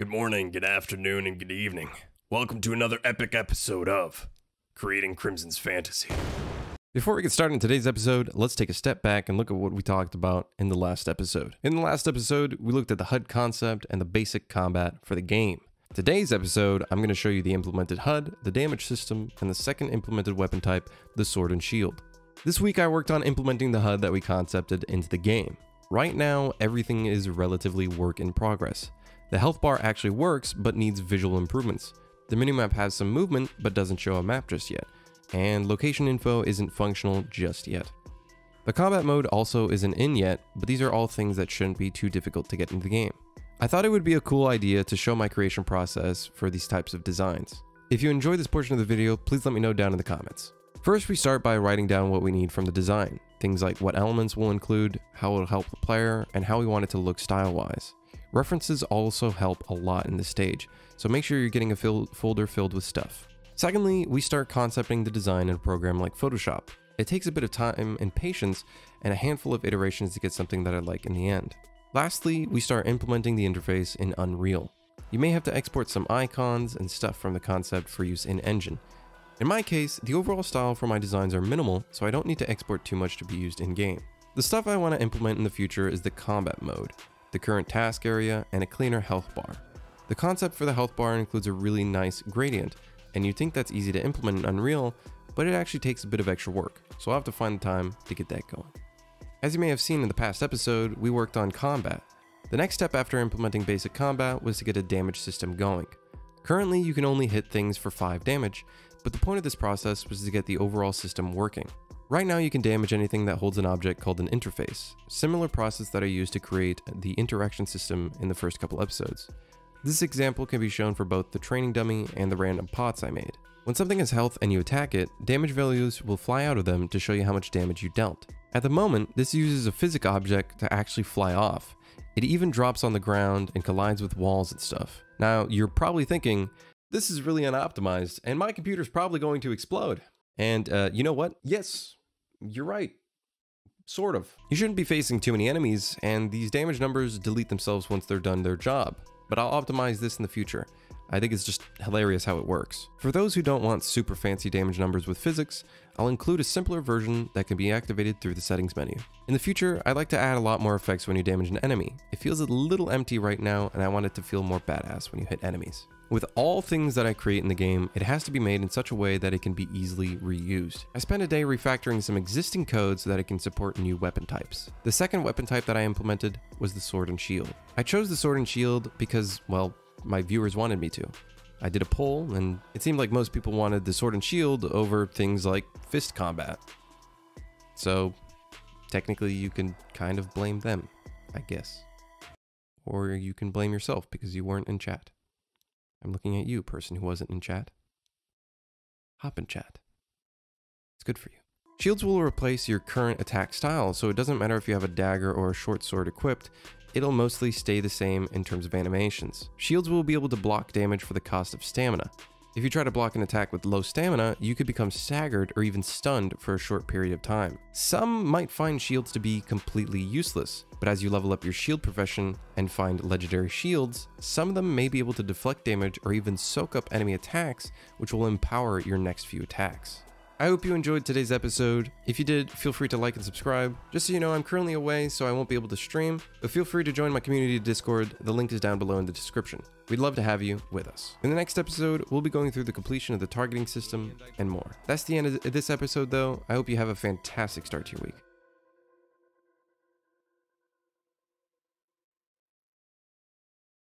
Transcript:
Good morning, good afternoon, and good evening. Welcome to another epic episode of Creating Crimson's Fantasy. Before we get started in today's episode, let's take a step back and look at what we talked about in the last episode. In the last episode, we looked at the HUD concept and the basic combat for the game. Today's episode, I'm going to show you the implemented HUD, the damage system, and the second implemented weapon type, the sword and shield. This week, I worked on implementing the HUD that we concepted into the game. Right now, everything is relatively work in progress. The health bar actually works, but needs visual improvements. The minimap has some movement, but doesn't show a map just yet. And location info isn't functional just yet. The combat mode also isn't in yet, but these are all things that shouldn't be too difficult to get into the game. I thought it would be a cool idea to show my creation process for these types of designs. If you enjoyed this portion of the video, please let me know down in the comments. First, we start by writing down what we need from the design. Things like what elements we'll include, how it'll help the player, and how we want it to look style-wise. References also help a lot in this stage, so make sure you're getting a folder filled with stuff. Secondly, we start concepting the design in a program like Photoshop. It takes a bit of time and patience and a handful of iterations to get something that I like in the end. Lastly, we start implementing the interface in Unreal. You may have to export some icons and stuff from the concept for use in Engine. In my case, the overall style for my designs are minimal, so I don't need to export too much to be used in-game. The stuff I want to implement in the future is the combat mode, the current task area, and a cleaner health bar. The concept for the health bar includes a really nice gradient, and you'd think that's easy to implement in Unreal, but it actually takes a bit of extra work, so I'll have to find the time to get that going. As you may have seen in the past episode, we worked on combat. The next step after implementing basic combat was to get a damage system going. Currently, you can only hit things for 5 damage, but the point of this process was to get the overall system working. Right now you can damage anything that holds an object called an interface, similar process that I used to create the interaction system in the first couple episodes. This example can be shown for both the training dummy and the random pots I made. When something has health and you attack it, damage values will fly out of them to show you how much damage you dealt. At the moment, this uses a physics object to actually fly off. It even drops on the ground and collides with walls and stuff. Now you're probably thinking, this is really unoptimized and my computer's probably going to explode. And you know what? Yes. You're right. Sort of. You shouldn't be facing too many enemies, and these damage numbers delete themselves once they're done their job. But I'll optimize this in the future. I think it's just hilarious how it works. For those who don't want super fancy damage numbers with physics, I'll include a simpler version that can be activated through the settings menu. In the future, I'd like to add a lot more effects when you damage an enemy. It feels a little empty right now, and I want it to feel more badass when you hit enemies. With all things that I create in the game, it has to be made in such a way that it can be easily reused. I spent a day refactoring some existing code so that it can support new weapon types. The second weapon type that I implemented was the sword and shield. I chose the sword and shield because, well, my viewers wanted me to. I did a poll, and it seemed like most people wanted the sword and shield over things like fist combat. So, technically you can kind of blame them, I guess. Or you can blame yourself because you weren't in chat. I'm looking at you, person who wasn't in chat. Hop in chat. It's good for you. Shields will replace your current attack style, so it doesn't matter if you have a dagger or a short sword equipped, it'll mostly stay the same in terms of animations. Shields will be able to block damage for the cost of stamina. If you try to block an attack with low stamina, you could become staggered or even stunned for a short period of time. Some might find shields to be completely useless, but as you level up your shield profession and find legendary shields, some of them may be able to deflect damage or even soak up enemy attacks, which will empower your next few attacks. I hope you enjoyed today's episode. If you did, feel free to like and subscribe. Just so you know, I'm currently away, so I won't be able to stream, but feel free to join my community Discord. The link is down below in the description. We'd love to have you with us. In the next episode, we'll be going through the completion of the targeting system and more. That's the end of this episode, though. I hope you have a fantastic start to your week.